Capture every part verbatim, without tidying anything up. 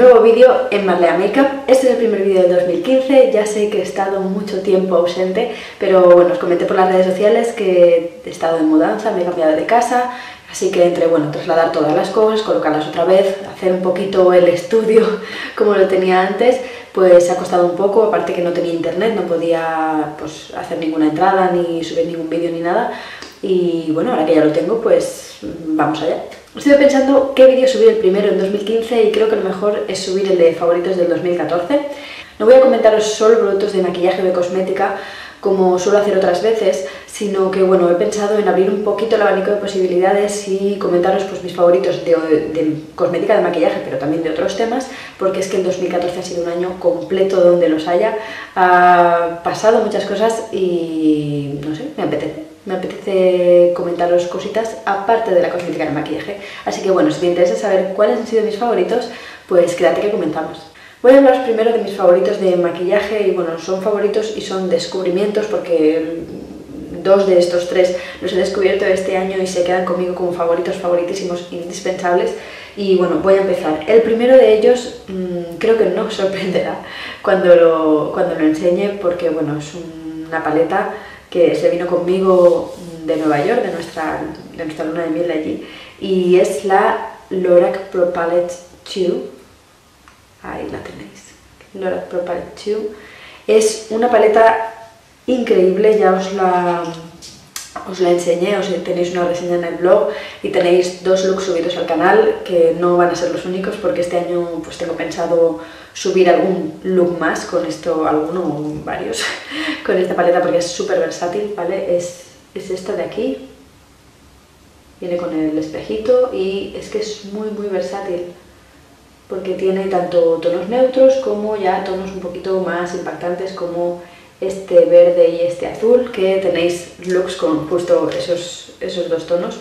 un nuevo vídeo en Marlea Makeup. Este es el primer vídeo del dos mil quince, ya sé que he estado mucho tiempo ausente, pero bueno, os comenté por las redes sociales que he estado en mudanza, me he cambiado de casa, así que entre, bueno, trasladar todas las cosas, colocarlas otra vez, hacer un poquito el estudio como lo tenía antes, pues ha costado un poco, aparte que no tenía internet, no podía pues, hacer ninguna entrada, ni subir ningún vídeo ni nada, y bueno, ahora que ya lo tengo, pues vamos allá. Estuve pensando qué vídeo subir el primero en dos mil quince y creo que lo mejor es subir el de favoritos del dos mil catorce. No voy a comentaros solo productos de maquillaje o de cosmética como suelo hacer otras veces, sino que bueno, he pensado en abrir un poquito el abanico de posibilidades y comentaros pues, mis favoritos de, de cosmética, de maquillaje, pero también de otros temas, porque es que el dos mil catorce ha sido un año completo donde los haya. Ha pasado muchas cosas y no sé, me apetece. Me apetece comentaros cositas aparte de la cosmética y el maquillaje. Así que bueno, si te interesa saber cuáles han sido mis favoritos, pues quédate que comentamos. Voy a hablaros primero de mis favoritos de maquillaje y bueno, son favoritos y son descubrimientos porque dos de estos tres los he descubierto este año y se quedan conmigo como favoritos, favoritísimos, indispensables. Y bueno, voy a empezar. El primero de ellos mmm, creo que no os sorprenderá cuando lo, cuando lo enseñe porque bueno, es una paleta que se vino conmigo de Nueva York, de nuestra, de nuestra luna de miel de allí, y es la Lorac Pro Palette dos. Ahí la tenéis, Lorac Pro Palette dos. Es una paleta increíble, ya os la, os la enseñé, os tenéis una reseña en el blog y tenéis dos looks subidos al canal, que no van a ser los únicos porque este año pues tengo pensado subir algún look más con esto, alguno o varios, con esta paleta porque es súper versátil, ¿vale? Es, es esta de aquí, viene con el espejito y es que es muy muy versátil porque tiene tanto tonos neutros como ya tonos un poquito más impactantes como este verde y este azul, que tenéis looks con justo esos, esos dos tonos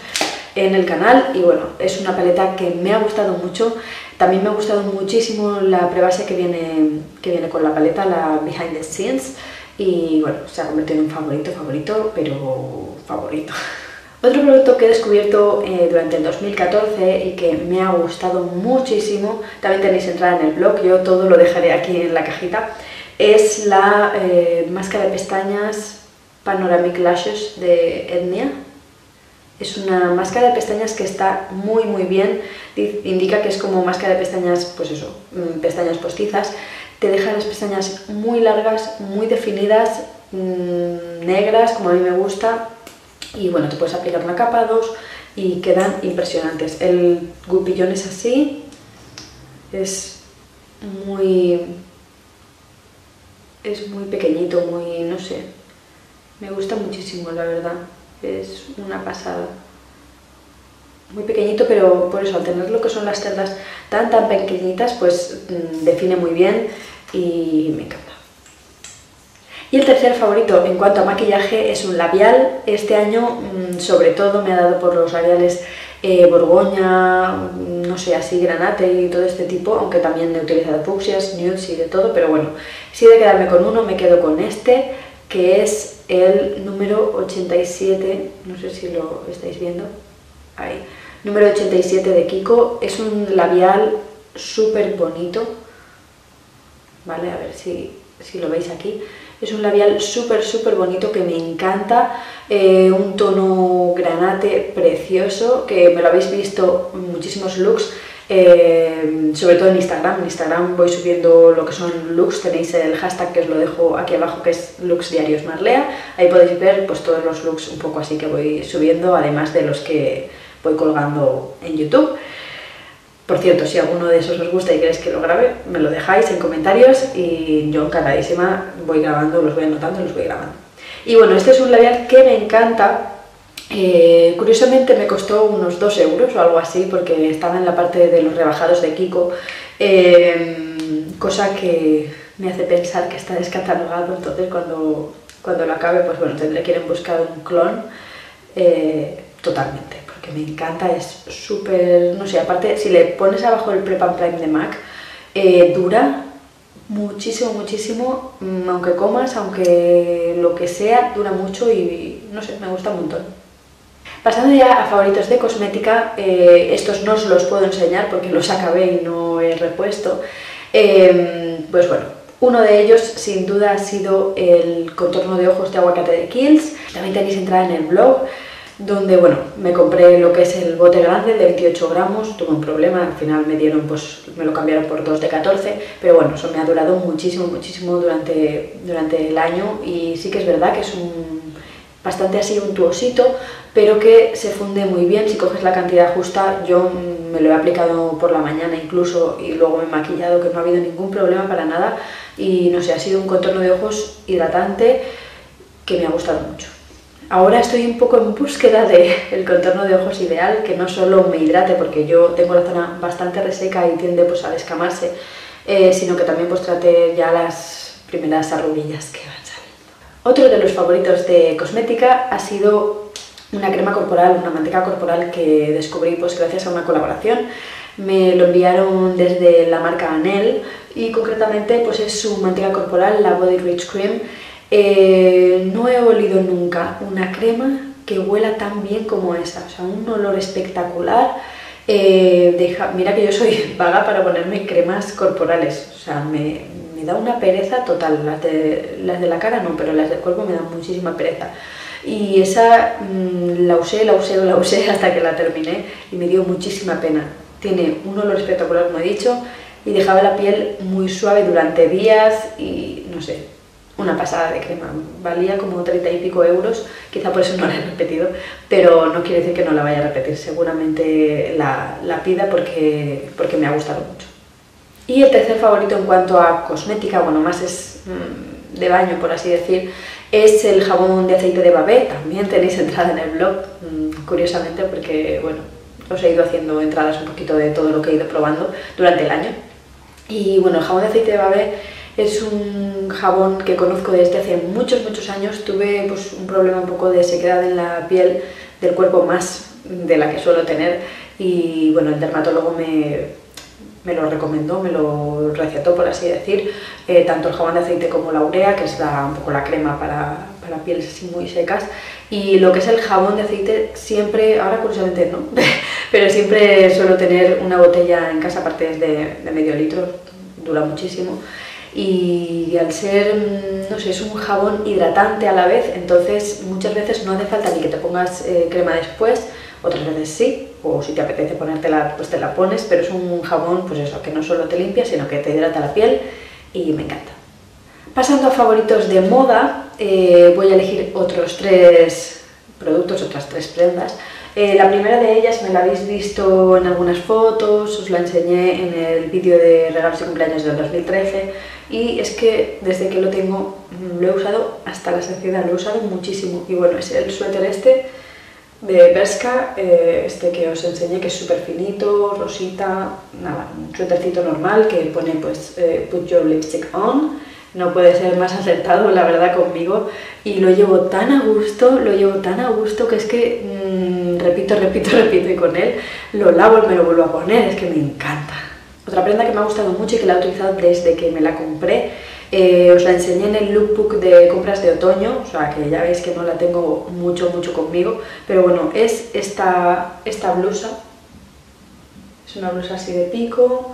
en el canal. Y bueno, es una paleta que me ha gustado mucho. También me ha gustado muchísimo la prebase que viene, que viene con la paleta, la Behind the Scenes, y bueno, se ha convertido en un favorito, favorito, pero favorito. Otro producto que he descubierto eh, durante el dos mil catorce y que me ha gustado muchísimo, también tenéis entrada en el blog, yo todo lo dejaré aquí en la cajita, es la eh, máscara de pestañas Panoramic Lashes de Etnia. Es una máscara de pestañas que está muy muy bien, indica que es como máscara de pestañas, pues eso, pestañas postizas, te deja las pestañas muy largas, muy definidas, mmm, negras como a mí me gusta y bueno, te puedes aplicar una capa, dos y quedan impresionantes. El gupillón es así, es muy, es muy pequeñito, muy, no sé, me gusta muchísimo la verdad. Es una pasada, muy pequeñito, pero por eso al tener lo que son las cerdas tan tan pequeñitas pues mmm, define muy bien y me encanta. Y el tercer favorito en cuanto a maquillaje es un labial. Este año mmm, sobre todo me ha dado por los labiales eh, Borgoña, no sé, así granate y todo este tipo, aunque también he utilizado fucsias, nudes y de todo, pero bueno, si he de quedarme con uno me quedo con este, que es el número ochenta y siete, no sé si lo estáis viendo, ahí, número ochenta y siete de Kiko. Es un labial súper bonito, vale, a ver si, si lo veis aquí, es un labial súper súper bonito que me encanta, eh, un tono granate precioso, que me lo habéis visto en muchísimos looks, Eh, sobre todo en Instagram, en Instagram voy subiendo lo que son looks, tenéis el hashtag que os lo dejo aquí abajo que es looks diarios Marlea, ahí podéis ver pues todos los looks un poco así que voy subiendo, además de los que voy colgando en YouTube. Por cierto, si alguno de esos os gusta y queréis que lo grabe, me lo dejáis en comentarios y yo encantadísima voy grabando, los voy anotando, los voy grabando. Y bueno, este es un labial que me encanta. Eh, curiosamente me costó unos dos euros o algo así porque estaba en la parte de los rebajados de Kiko, eh, cosa que me hace pensar que está descatalogado, entonces cuando, cuando lo acabe pues bueno, tendré que ir en busca de un clon eh, totalmente, porque me encanta, es súper, no sé, aparte si le pones abajo el Prep and Prime de MAC eh, dura muchísimo, muchísimo, aunque comas, aunque lo que sea, dura mucho y no sé, me gusta un montón. Pasando ya a favoritos de cosmética, eh, estos no os los puedo enseñar porque los acabé y no he repuesto. Eh, pues bueno, uno de ellos sin duda ha sido el contorno de ojos de aguacate de Kiehl's. También tenéis entrada en el blog, donde bueno, me compré lo que es el bote grande de veintiocho gramos, tuve un problema, al final me dieron, pues me lo cambiaron por dos de catorce, pero bueno, eso me ha durado muchísimo, muchísimo durante, durante el año, y sí que es verdad que es un bastante así untuosito, pero que se funde muy bien si coges la cantidad justa. Yo me lo he aplicado por la mañana incluso y luego me he maquillado, que no ha habido ningún problema para nada, y no sé, ha sido un contorno de ojos hidratante que me ha gustado mucho. Ahora estoy un poco en búsqueda del contorno de ojos ideal, que no solo me hidrate, porque yo tengo la zona bastante reseca y tiende pues a descamarse, eh, sino que también pues trate ya las primeras arruguillas que van saliendo. Otro de los favoritos de cosmética ha sido una crema corporal, una manteca corporal que descubrí pues gracias a una colaboración. Me lo enviaron desde la marca Anel y concretamente pues es su manteca corporal, la Body Rich Cream. Eh, no he olido nunca una crema que huela tan bien como esa, o sea, un olor espectacular. Eh, deja, mira que yo soy vaga para ponerme cremas corporales, o sea, me, me da una pereza total, las de, las de la cara no, pero las del cuerpo me dan muchísima pereza. Y esa mmm, la usé, la usé, la usé hasta que la terminé y me dio muchísima pena. Tiene un olor espectacular, como he dicho, y dejaba la piel muy suave durante días y no sé. Una pasada de crema, valía como treinta y pico euros, quizá por eso no la he repetido, pero no quiere decir que no la vaya a repetir, seguramente la, la pida porque, porque me ha gustado mucho. Y el tercer favorito en cuanto a cosmética, bueno, más es mmm, de baño por así decir, es el jabón de aceite de Babé. También tenéis entrada en el blog, mmm, curiosamente, porque bueno, os he ido haciendo entradas un poquito de todo lo que he ido probando durante el año. Y bueno, el jabón de aceite de Babé es un jabón que conozco desde hace muchos, muchos años. Tuve pues, un problema un poco de sequedad en la piel del cuerpo, más de la que suelo tener, y bueno, el dermatólogo me, me lo recomendó, me lo recetó, por así decir, eh, tanto el jabón de aceite como la urea, que es la, un poco la crema para, para pieles así muy secas, y lo que es el jabón de aceite siempre, ahora curiosamente no, pero siempre suelo tener una botella en casa, aparte es de, de medio litro, dura muchísimo. Y al ser, no sé, es un jabón hidratante a la vez, entonces muchas veces no hace falta ni que te pongas eh, crema después, otras veces sí, o si te apetece ponértela, pues te la pones, pero es un jabón, pues eso, que no solo te limpia, sino que te hidrata la piel y me encanta. Pasando a favoritos de moda, eh, voy a elegir otros tres productos, otras tres prendas. Eh, la primera de ellas me la habéis visto en algunas fotos, os la enseñé en el vídeo de regalos y cumpleaños del dos mil trece, y es que desde que lo tengo lo he usado hasta la saciedad, lo he usado muchísimo. Y bueno, es el suéter este de Bershka, eh, este que os enseñé, que es súper finito, rosita, nada, un suétercito normal que pone pues eh, put your lipstick on. No puede ser más acertado, la verdad, conmigo, y lo llevo tan a gusto, lo llevo tan a gusto que es que mmm, repito, repito, repito, y con él lo lavo y me lo vuelvo a poner, es que me encanta. Otra prenda que me ha gustado mucho y que la he utilizado desde que me la compré, eh, os la enseñé en el lookbook de compras de otoño, o sea que ya veis que no la tengo mucho, mucho conmigo, pero bueno, es esta, esta blusa, es una blusa así de pico,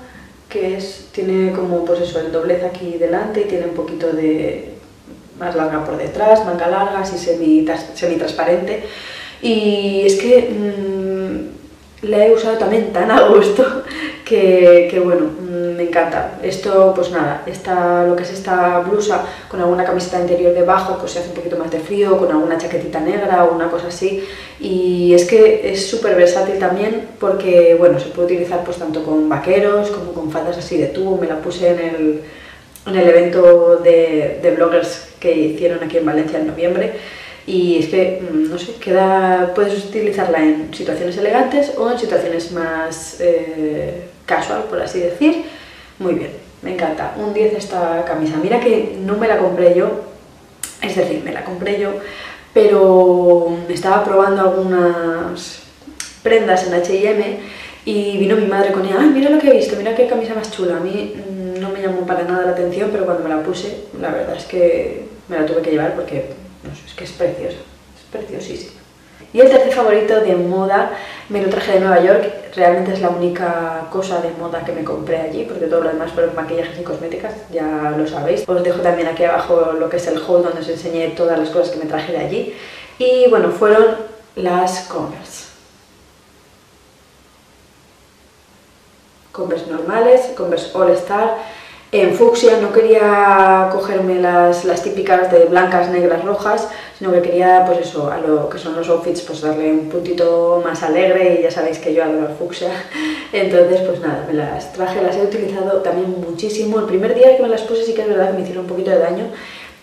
que es, tiene como pues eso, el doblez aquí delante y tiene un poquito de más larga por detrás, manga larga, así semi-transparente, y es que mmm, la he usado también tan a gusto que, que bueno, mmm, me encanta. Esto pues nada, esta, lo que es esta blusa con alguna camiseta interior debajo, pues se hace un poquito más de frío, con alguna chaquetita negra o una cosa así, y es que es súper versátil también porque bueno, se puede utilizar pues tanto con vaqueros como con faldas así de tubo. Me la puse en el, en el evento de, de bloggers que hicieron aquí en Valencia en noviembre, y es que, no sé, queda, puedes utilizarla en situaciones elegantes o en situaciones más eh, casual, por así decir. Muy bien, me encanta, un diez esta camisa. Mira que no me la compré yo, es decir, me la compré yo, pero estaba probando algunas prendas en H y M y vino mi madre con ella, ay, mira lo que he visto, mira qué camisa más chula. A mí no me llamó para nada la atención, pero cuando me la puse, la verdad es que me la tuve que llevar porque... no sé, es que es preciosa, es preciosísima. Y el tercer favorito de moda, me lo traje de Nueva York, realmente es la única cosa de moda que me compré allí, porque todo lo demás fueron maquillajes y cosméticas, ya lo sabéis. Os dejo también aquí abajo lo que es el haul donde os enseñé todas las cosas que me traje de allí. Y bueno, fueron las Converse. Converse normales, Converse All Star, en fucsia. No quería cogerme las, las típicas de blancas, negras, rojas, sino que quería, pues eso, a lo que son los outfits, pues darle un puntito más alegre, y ya sabéis que yo adoro fucsia. Entonces, pues nada, me las traje, las he utilizado también muchísimo. El primer día que me las puse sí que es verdad que me hicieron un poquito de daño,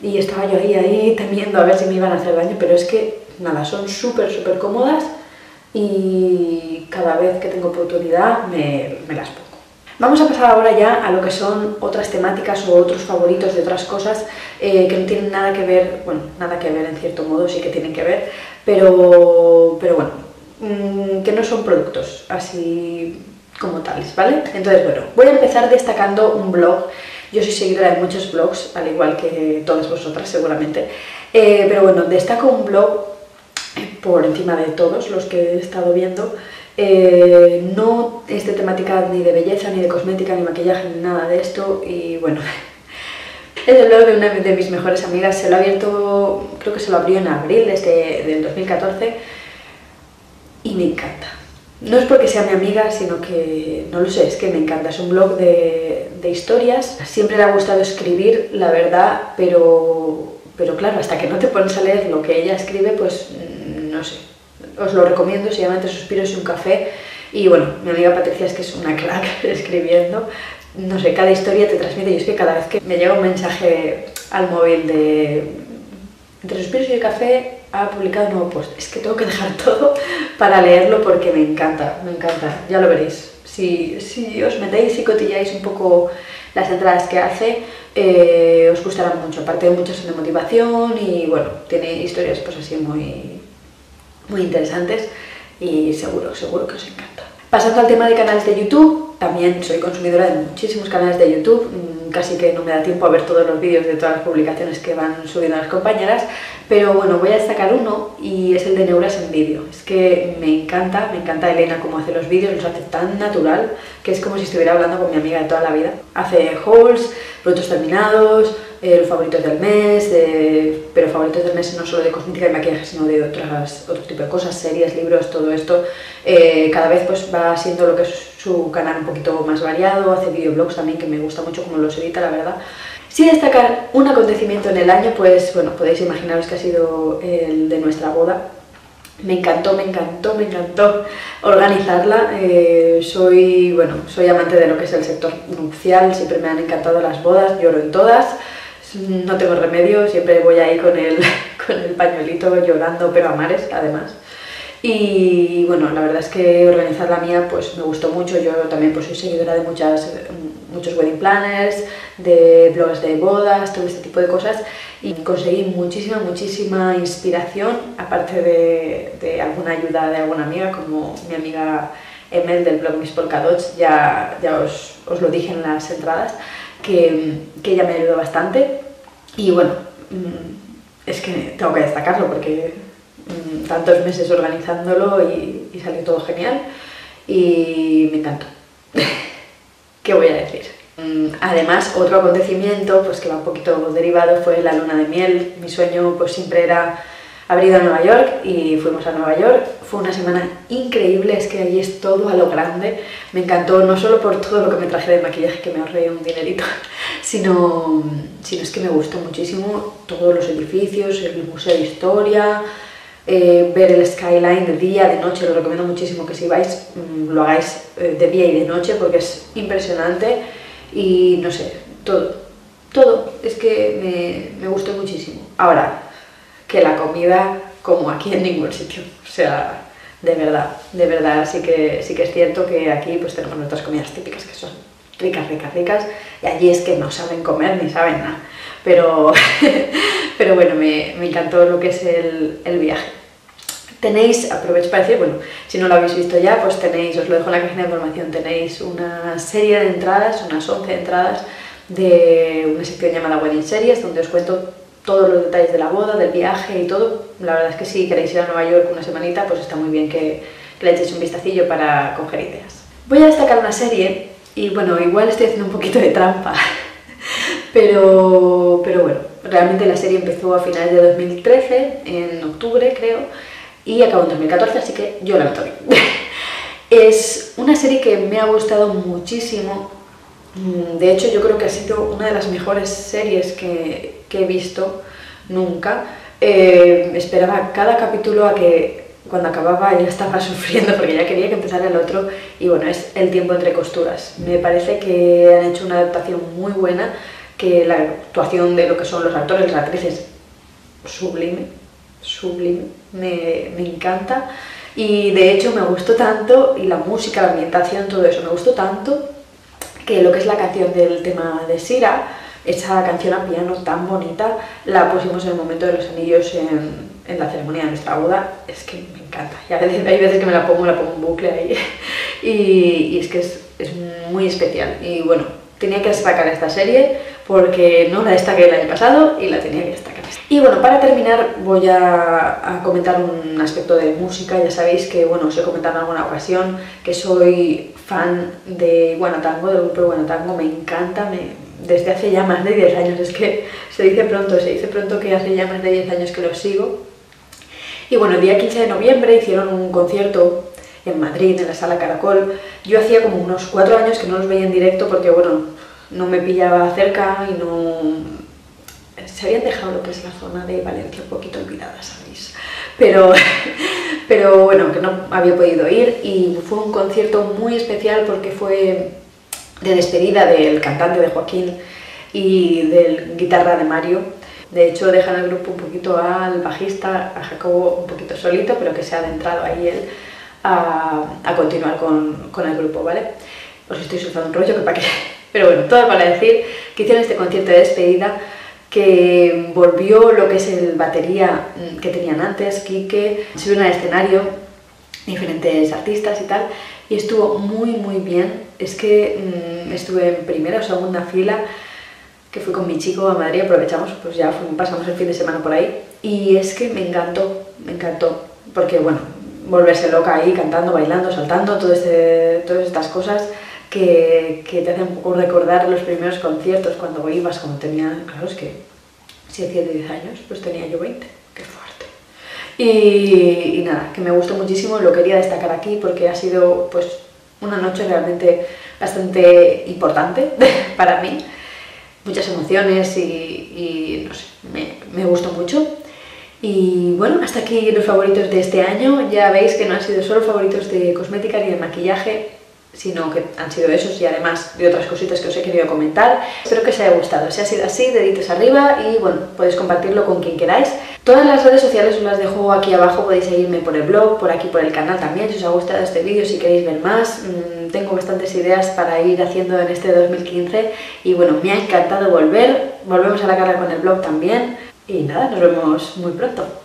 y estaba yo ahí, ahí temiendo a ver si me iban a hacer daño, pero es que, nada, son súper, súper cómodas, y cada vez que tengo oportunidad me, me las pongo. Vamos a pasar ahora ya a lo que son otras temáticas o otros favoritos de otras cosas eh, que no tienen nada que ver, bueno, nada que ver en cierto modo, sí que tienen que ver, pero, pero bueno, mmm, que no son productos así como tales, ¿vale? Entonces, bueno, voy a empezar destacando un blog. Yo soy seguidora de muchos blogs, al igual que todas vosotras seguramente, eh, pero bueno, destaco un blog por encima de todos los que he estado viendo. Eh, no es de temática ni de belleza, ni de cosmética, ni maquillaje, ni nada de esto, y bueno, es el blog de una de mis mejores amigas. Se lo ha abierto, creo que se lo abrió en abril desde, del dos mil catorce, y me encanta. No es porque sea mi amiga, sino que, no lo sé, es que me encanta. Es un blog de, de historias, siempre le ha gustado escribir, la verdad, pero, pero claro, hasta que no te pones a leer lo que ella escribe, pues no sé. Os lo recomiendo, se llama Entre suspiros y un café, y bueno, mi amiga Patricia es que es una crack escribiendo. No sé, cada historia te transmite, y es que cada vez que me llega un mensaje al móvil de Entre suspiros y un café ha publicado un nuevo post, es que tengo que dejar todo para leerlo porque me encanta, me encanta, ya lo veréis. Si, si os metéis y cotilláis un poco las entradas que hace, eh, os gustará mucho, aparte de muchas de motivación, y bueno, tiene historias pues así muy... muy interesantes, y seguro, seguro que os encanta. Pasando al tema de canales de YouTube, también soy consumidora de muchísimos canales de YouTube, casi que no me da tiempo a ver todos los vídeos de todas las publicaciones que van subiendo las compañeras, pero bueno, voy a destacar uno, y es el de Neuras en Vídeo. Es que me encanta, me encanta Elena cómo hace los vídeos, los hace tan natural, que es como si estuviera hablando con mi amiga de toda la vida. Hace hauls, productos terminados, Eh, los favoritos del mes, eh, pero favoritos del mes no solo de cosmética y maquillaje, sino de otras, otro tipo de cosas, series, libros, todo esto. Eh, cada vez pues va siendo lo que es su canal un poquito más variado, hace videoblogs también, que me gusta mucho como los edita, la verdad. Si destacar un acontecimiento en el año, pues bueno, podéis imaginaros que ha sido el de nuestra boda. Me encantó, me encantó, me encantó organizarla. Eh, soy, bueno, soy amante de lo que es el sector nupcial, siempre me han encantado las bodas, lloro en todas. No tengo remedio, siempre voy ahí con el, con el pañuelito llorando, pero a mares además. Y bueno, la verdad es que organizar la mía pues me gustó mucho. Yo también pues soy seguidora de muchas, muchos wedding planners, de blogs de bodas, todo este tipo de cosas, y conseguí muchísima, muchísima inspiración, aparte de, de alguna ayuda de alguna amiga, como mi amiga Emel del blog Miss Polkadots, ya, ya os, os lo dije en las entradas, que, que ella me ayudó bastante. Y bueno, es que tengo que destacarlo porque tantos meses organizándolo y, y salió todo genial y me encantó. ¿Qué voy a decir? Además, otro acontecimiento pues que va un poquito derivado fue la luna de miel. Mi sueño pues siempre era haber ido a Nueva York, y fuimos a Nueva York. Fue una semana increíble, es que allí es todo a lo grande. Me encantó, no solo por todo lo que me traje de maquillaje, que me ahorré un dinerito, sino, sino es que me gustó muchísimo todos los edificios, el museo de historia, eh, ver el skyline de día, de noche. Lo recomiendo muchísimo que si vais, lo hagáis de día y de noche porque es impresionante, y no sé, todo, todo, es que me, me gustó muchísimo. Ahora, que la comida, como aquí en ningún sitio, o sea, de verdad, de verdad, sí que, sí que es cierto que aquí pues tenemos nuestras comidas típicas que son ricas, ricas, ricas, y allí es que no saben comer ni saben nada, pero, pero bueno, me, me encantó lo que es el, el viaje. Tenéis, aprovecho para decir, bueno, si no lo habéis visto ya, pues tenéis, os lo dejo en la cajita de información, tenéis una serie de entradas, unas once entradas de una sección llamada Wedding Series, donde os cuento todos los detalles de la boda, del viaje y todo. La verdad es que si queréis ir a Nueva York una semanita, pues está muy bien que le echéis un vistacillo para coger ideas. Voy a destacar una serie y bueno, igual estoy haciendo un poquito de trampa, pero, pero bueno, realmente la serie empezó a finales de dos mil trece, en octubre creo, y acabó en dos mil catorce, así que yo la noto bien. Es una serie que me ha gustado muchísimo. De hecho, yo creo que ha sido una de las mejores series que, que he visto nunca. Eh, esperaba cada capítulo a que cuando acababa ya estaba sufriendo porque ya quería que empezara el otro. Y bueno, es El tiempo entre costuras. Me parece que han hecho una adaptación muy buena, que la actuación de lo que son los actores, las actrices, sublime, sublime, me, me encanta. Y de hecho me gustó tanto, y la música, la ambientación, todo eso, me gustó tanto, que lo que es la canción del tema de Sira, esa canción a piano tan bonita, la pusimos en el momento de los anillos en, en la ceremonia de nuestra boda. Es que me encanta, y a veces, hay veces que me la pongo, la pongo en bucle ahí, y, y es que es, es muy especial. Y bueno, tenía que destacar esta serie porque no la destaqué el año pasado y la tenía que destacar. Y bueno, para terminar voy a, a comentar un aspecto de música. Ya sabéis que, bueno, os he comentado en alguna ocasión que soy fan de Guanotango, del grupo Guanotango. Me encanta, me, desde hace ya más de diez años, es que se dice pronto, se dice pronto que hace ya más de diez años que los sigo. Y bueno, el día quince de noviembre hicieron un concierto en Madrid, en la sala Caracol. Yo hacía como unos cuatro años que no los veía en directo porque, bueno, no me pillaba cerca y no... se habían dejado lo que es la zona de Valencia un poquito olvidada, ¿sabéis? Pero, pero bueno, que no había podido ir, y fue un concierto muy especial porque fue de despedida del cantante, de Joaquín, y del guitarra de Mario. De hecho, dejan el grupo un poquito al bajista, a Jacobo, un poquito solito, pero que se ha adentrado ahí él a, a continuar con, con el grupo, ¿vale? Os estoy soltando un rollo que para qué... Pero bueno, todo para decir que hicieron este concierto de despedida, que volvió lo que es el batería que tenían antes, Kike, subieron al escenario diferentes artistas y tal, y estuvo muy muy bien. Es que mmm, estuve en primera o segunda fila, que fui con mi chico a Madrid, aprovechamos, pues ya fue, pasamos el fin de semana por ahí, y es que me encantó, me encantó, porque bueno, volverse loca ahí cantando, bailando, saltando, todo este, todas estas cosas... Que, que te hace un poco recordar los primeros conciertos cuando ibas, cuando tenía, claro, es que si hacía diez años, pues tenía yo veinte, qué fuerte. Y, y nada, que me gustó muchísimo, lo quería destacar aquí porque ha sido pues una noche realmente bastante importante para mí, muchas emociones y, y no sé, me, me gustó mucho. Y bueno, hasta aquí los favoritos de este año. Ya veis que no han sido solo favoritos de cosmética ni de maquillaje, sino que han sido esos y además de otras cositas que os he querido comentar. Espero que os haya gustado. Si ha sido así, deditos arriba y bueno, podéis compartirlo con quien queráis. Todas las redes sociales os las dejo aquí abajo, podéis seguirme por el blog, por aquí por el canal también, si os ha gustado este vídeo, si queréis ver más. Mmm, tengo bastantes ideas para ir haciendo en este dos mil quince y bueno, me ha encantado volver. Volvemos a la carga con el blog también y nada, nos vemos muy pronto.